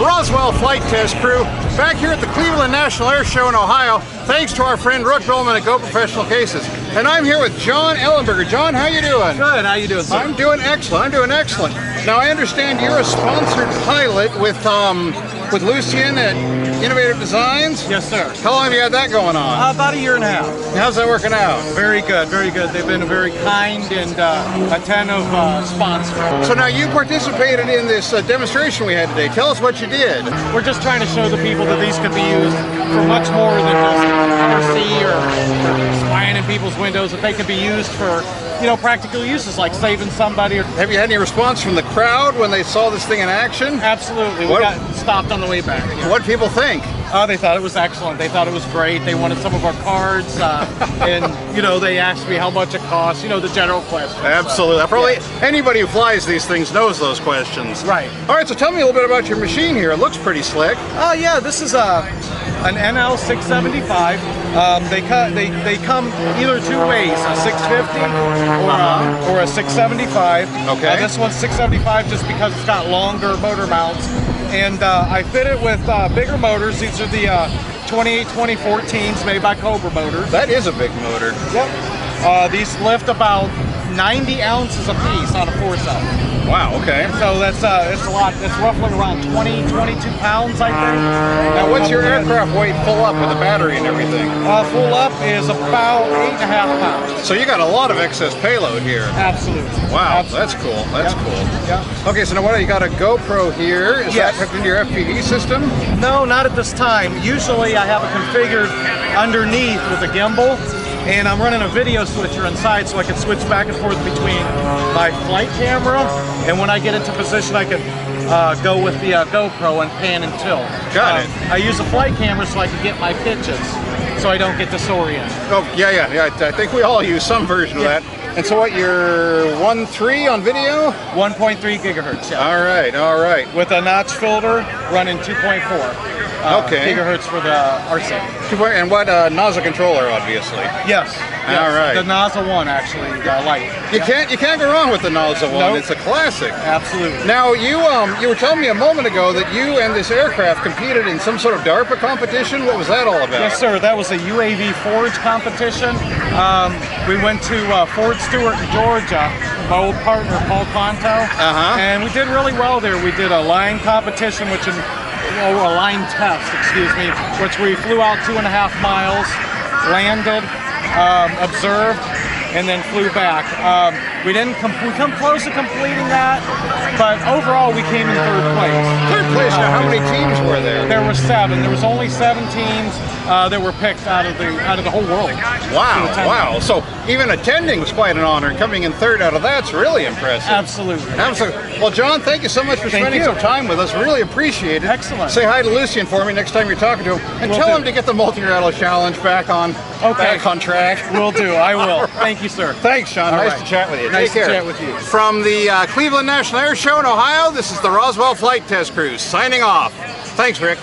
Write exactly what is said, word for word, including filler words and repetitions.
Roswell Flight Test Crew, back here at the Cleveland National Air Show in Ohio, thanks to our friend Rick Bellman at Go Professional Cases. And I'm here with John Ellenberger. John, how you doing? Good, how you doing, sir? I'm doing excellent, I'm doing excellent. Now I understand you're a sponsored pilot with, um, with Lucian at Innovative Designs? Yes, sir. How long have you had that going on? Uh, about a year and a half. How's that working out? Very good, very good. They've been very kind and uh, attentive uh, sponsor. So now you participated in this uh, demonstration we had today. Tell us what you did. We're just trying to show the people that these could be used for much more than just R C or, or spying in people's windows, that they could be used for, you know, practical uses like saving somebody. Or have you had any response from the crowd when they saw this thing in action? Absolutely. We what, got stopped on the way back. Yeah. What did people think? Oh, uh, they thought it was excellent. They thought it was great. They wanted some of our cards, uh, and you know, they asked me how much it costs. You know, the general questions. Absolutely. So, probably yeah. Anybody who flies these things knows those questions. Right. All right. So tell me a little bit about your machine here. It looks pretty slick. Oh uh, yeah, this is a an N L six seventy-five. Um, they cut. They they come either two ways: a six fifty or uh, or a six seventy-five. Okay. Uh, this one's six seventy-five just because it's got longer motor mounts. And uh, I fit it with uh, bigger motors. These are the uh, twenty-eight twenty fourteens made by Cobra motors. That is a big motor. Yep. Uh, these lift about ninety ounces a piece on a four-cell. Wow, okay. And so that's uh, it's a lot. It's roughly around twenty, twenty-two pounds, I think. Now what's your aircraft weight full up with the battery and everything? Uh, full up is about eight and a half pounds. So you got a lot of excess payload here. Absolutely. Wow, absolutely. That's cool. That's yep. cool. Yep. Okay, so now what, you got a GoPro here. Is yes. that hooked into your F P V system? No, not at this time. Usually I have it configured underneath with a gimbal. And I'm running a video switcher inside so I can switch back and forth between my flight camera, and when I get into position I can uh, go with the uh, GoPro and pan and tilt. Got uh, it. I use a flight camera so I can get my pitches so I don't get disoriented. Oh, yeah, yeah, yeah. I, I think we all use some version yeah. of that. And so what, you're one point three on video? one point three gigahertz, yeah. All right, all right. With a notch filter running two point four uh, okay. gigahertz for the R C. And what, uh, nozzle controller, obviously. Yes. All yes. right. The nozzle one, actually, uh, light. You yeah. can't you can't go wrong with the nozzle one. Nope. It's a classic. Absolutely. Now, you um you were telling me a moment ago that you and this aircraft competed in some sort of DARPA competition. What was that all about? Yes, sir. That was a U A V Forge competition. Um, we went to uh, Fort Stewart, Georgia, my old partner, Paul Conto, uh-huh. and we did really well there. We did a line competition, which in, oh, a line test, excuse me, which we flew out two and a half miles, landed, um, observed, and then flew back. Um, we didn't com we come close to completing that, but overall we came in third place. Third place? Now, how many teams were there? There were seven. There was only seven teams. Uh, that were picked out of the out of the whole world. Wow, wow. So even attending was quite an honor, and coming in third out of that's really impressive. Absolutely. Absolutely. Well, John, thank you so much for thank spending you. some time with us. Really appreciate it. Excellent. Say hi to Lucian for me next time you're talking to him. And will tell do. him to get the multi-rattle challenge back on, okay. back on track. Will do. I will. Right. Thank you, sir. Thanks, John. All nice right. to chat with you. Nice Take to care. chat with you. From the uh, Cleveland National Air Show in Ohio, this is the Roswell Flight Test Crew signing off. Thanks, Rick.